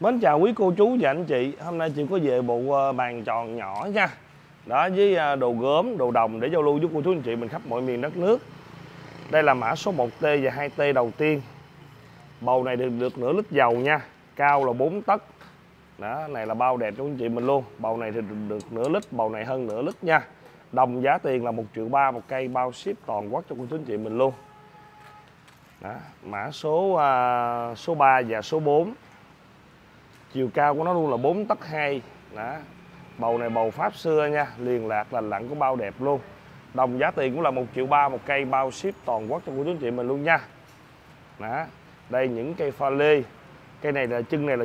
Mến chào quý cô chú và anh chị. Hôm nay chị có về bộ bàn tròn nhỏ nha. Đó, với đồ gốm, đồ đồng để giao lưu với cô chú anh chị mình khắp mọi miền đất nước. Đây là mã số 1T và 2T đầu tiên. Bầu này được nửa lít dầu nha. Cao là 4 tấc. Đó, này là bao đẹp cho anh chị mình luôn. Bầu này thì được nửa lít, bầu này hơn nửa lít nha. Đồng giá tiền là 1.3 triệu một cây, bao ship toàn quốc cho cô chú anh chị mình luôn. Đó, mã số 3 và số 4. Chiều cao của nó luôn là 4 tấc 2. Đó. Bầu này bầu Pháp xưa nha, liền lạc lành lặn của bao đẹp luôn. Đồng giá tiền cũng là 1.3 triệu một cây, bao ship toàn quốc cho cô chú anh chị mình luôn nha. Đó. Đây những cây pha lê. Cây này là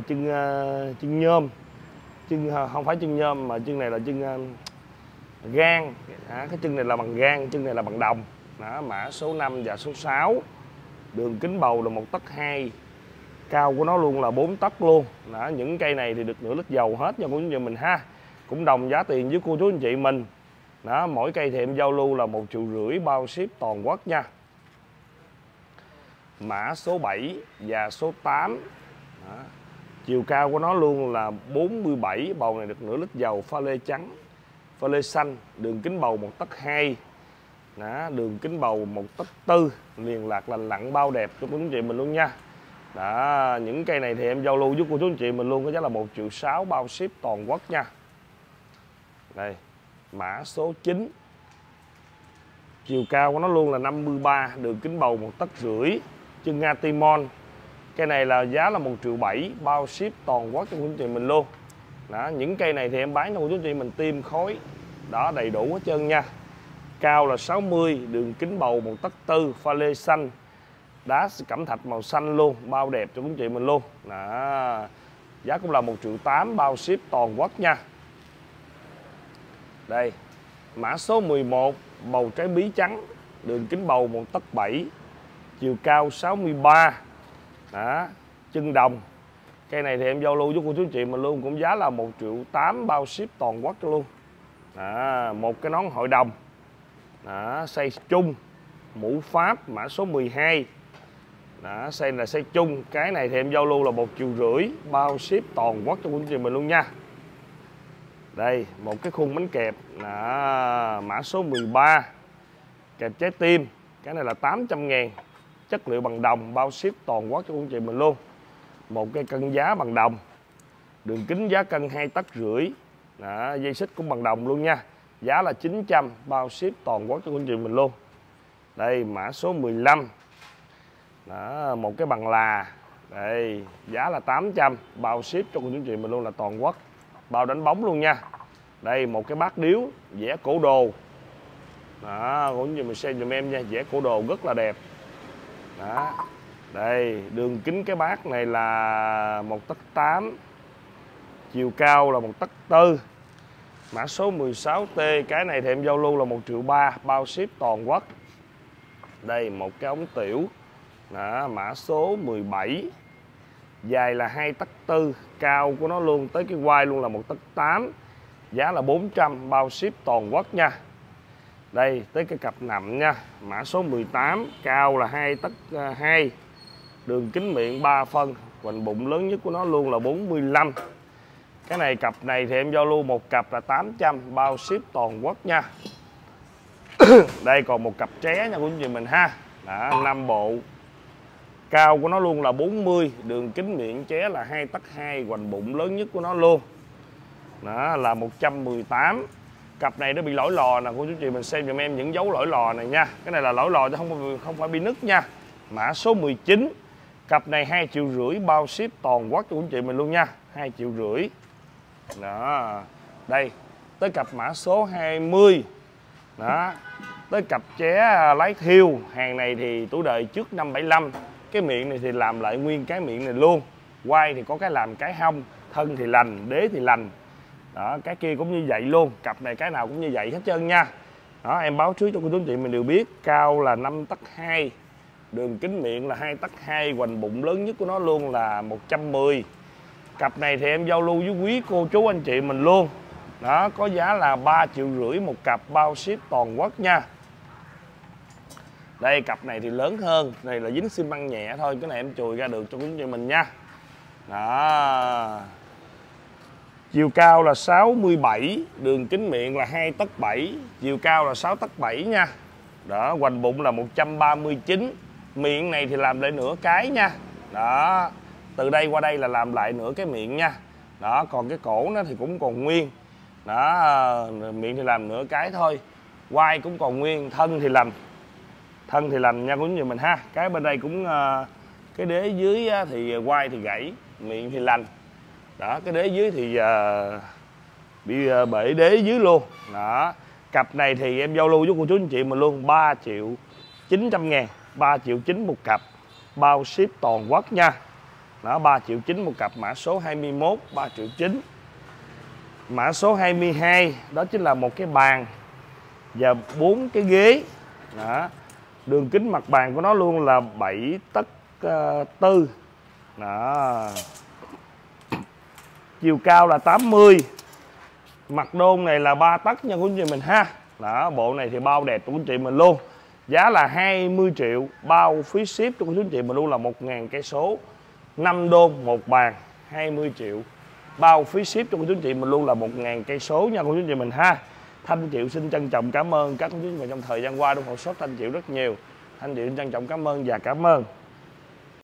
chân nhôm. Chân không phải chân nhôm mà chân này là chân gan. Đó, cái chân này là bằng gan, chân này là bằng đồng. Đó, mã số 5 và số 6. Đường kính bầu là 1 tấc 2. Cao của nó luôn là 4 tấc luôn. Đó, những cây này thì được nửa lít dầu hết nha cô chú anh chị mình ha. Cũng đồng giá tiền với cô chú anh chị mình. Đó, mỗi cây thì em giao lưu là 1.5 triệu, bao ship toàn quốc nha. Mã số 7 và số 8. Đó. Chiều cao của nó luôn là 47. Bầu này được nửa lít dầu, pha lê trắng, pha lê xanh. Đường kính bầu 1 tấc 2. Đó, đường kính bầu 1 tấc 4. Liền lạc lành lặn bao đẹp cho cô chú anh chị mình luôn nha. Đó, những cây này thì em giao lưu với cô chú anh chị mình luôn, có giá là 1.6 triệu, bao ship toàn quốc nha. Đây, mã số 9. Chiều cao của nó luôn là 53, đường kính bầu 1 tấc rưỡi, chân Nga Timon. Cây này là giá là 1.7 triệu, bao ship toàn quốc cho cô chú anh chị mình luôn. Đó, những cây này thì em bán cho cô chú anh chị mình tim khối. Đó, đầy đủ hết trơn nha. Cao là 60, đường kính bầu 1 tấc 4, pha lê xanh. Đá cẩm thạch màu xanh luôn, bao đẹp cho quý chị mình luôn. Đó, giá cũng là 1.8 triệu, bao ship toàn quốc nha. Đây, mã số 11, bầu trái bí trắng, đường kính bầu 1 tấc 7, chiều cao 63. Đó, chân đồng. Cây này thì em giao lưu với cô chú chị mình luôn, cũng giá là 1.8 triệu, bao ship toàn quốc cho luôn. Đó, một cái nón hội đồng. Đó, xây chung, mũ Pháp, mã số 12. Đó, xây là xây chung. Cái này thì em giao lưu là 1.5 triệu, bao ship toàn quốc cho quý anh chị mình luôn nha. Đây, một cái khung bánh kẹp. Đó, mã số 13, kẹp trái tim. Cái này là 800 ngàn, chất liệu bằng đồng, bao ship toàn quốc cho quý anh chị mình luôn. Một cái cân giá bằng đồng, đường kính giá cân 2 tấc rưỡi. Đó, dây xích cũng bằng đồng luôn nha. Giá là 900, bao ship toàn quốc cho quý anh chị mình luôn. Đây, mã số 15. Đó, một cái bằng là. Đây, giá là 800, bao ship cho cô chú chị mình luôn, là toàn quốc, bao đánh bóng luôn nha. Đây, một cái bát điếu vẽ cổ đồ. Đó, cô chú chị mình xem giùm em nha, vẽ cổ đồ rất là đẹp. Đó. Đây, đường kính cái bát này là 1 tấc 8, chiều cao là 1 tấc 4. Mã số 16T, cái này thì em giao lưu là 1.3 triệu, bao ship toàn quốc. Đây, một cái ống tiểu. Đó, mã số 17, dài là 2 tấc 4, cao của nó luôn tới cái quai luôn là 1 tấc 8, giá là 400, bao ship toàn quốc nha. Đây, tới cái cặp nằm nha. Mã số 18, cao là 2 tấc 2, đường kính miệng 3 phân, hoành bụng lớn nhất của nó luôn là 45. Cái này, cặp này thì em giao lưu một cặp là 800, bao ship toàn quốc nha. Đây, còn một cặp tré nha của anh chị mình ha. Đó, 5 bộ. Cao của nó luôn là 40, đường kính miệng ché là 2 tấc 2, hoành bụng lớn nhất của nó luôn. Đó, là 118. Cặp này nó bị lỗi lò nè, cô chú chị mình xem giùm em những dấu lỗi lò này nha. Cái này là lỗi lò chứ không phải bị nứt nha. Mã số 19. Cặp này 2,5 triệu, bao ship toàn quốc cho cô chị mình luôn nha. 2,5 triệu. Đó. Đây, tới cặp mã số 20. Đó. Tới cặp ché lái thiêu. Hàng này thì tuổi đời trước năm 75. Cái miệng này thì làm lại nguyên cái miệng này luôn. Quay thì có cái làm cái hông. Thân thì lành, đế thì lành. Đó, cái kia cũng như vậy luôn. Cặp này cái nào cũng như vậy hết trơn nha. Đó, em báo trước cho cô chú anh chị mình đều biết. Cao là 5 tấc 2, đường kính miệng là 2 tấc 2, hoành bụng lớn nhất của nó luôn là 110. Cặp này thì em giao lưu với quý cô chú anh chị mình luôn. Đó, có giá là 3,5 triệu một cặp, bao ship toàn quốc nha. Đây, cặp này thì lớn hơn. Này là dính xi măng nhẹ thôi. Cái này em chùi ra được cho quý vị mình nha. Đó. Chiều cao là 67, đường kính miệng là 2 tấc 7, chiều cao là 6 tấc 7 nha. Đó, hoành bụng là 139. Miệng này thì làm lại nửa cái nha. Đó. Từ đây qua đây là làm lại nửa cái miệng nha. Đó, còn cái cổ nó thì cũng còn nguyên. Đó, miệng thì làm nửa cái thôi. Quai cũng còn nguyên, thân thì làm nha quý vị mình ha. Cái bên đây cũng cái đế dưới thì quai thì gãy, miệng thì lành. Đó, cái đế dưới thì bị bể đế dưới luôn. Đó. Cặp này thì em giao lưu với cô chú anh chị mình luôn 3.900.000, 3.900.000 một cặp, bao ship toàn quốc nha. Đó, 3.900.000 một cặp, mã số 21, 3.900.000. Mã số 22 đó chính là một cái bàn và 4 cái ghế. Đó. Đường kính mặt bàn của nó luôn là 7 tấc 4. Đó. Chiều cao là 80. Mặt đôn này là 3 tấc nha quý anh chị mình ha. Đó, bộ này thì bao đẹp của quý anh chị mình luôn. Giá là 20 triệu, bao phí ship cho quý anh chị mình luôn là 1.000 cây số. 5 đôn một bàn 20 triệu, bao phí ship cho quý anh chị mình luôn là 1.000 cây số nha quý anh chị mình ha. Thanh Triệu xin trân trọng cảm ơn các quý vị trong thời gian qua ủng hộ shop Thanh Triệu rất nhiều. Thanh Triệu trân trọng cảm ơn và cảm ơn.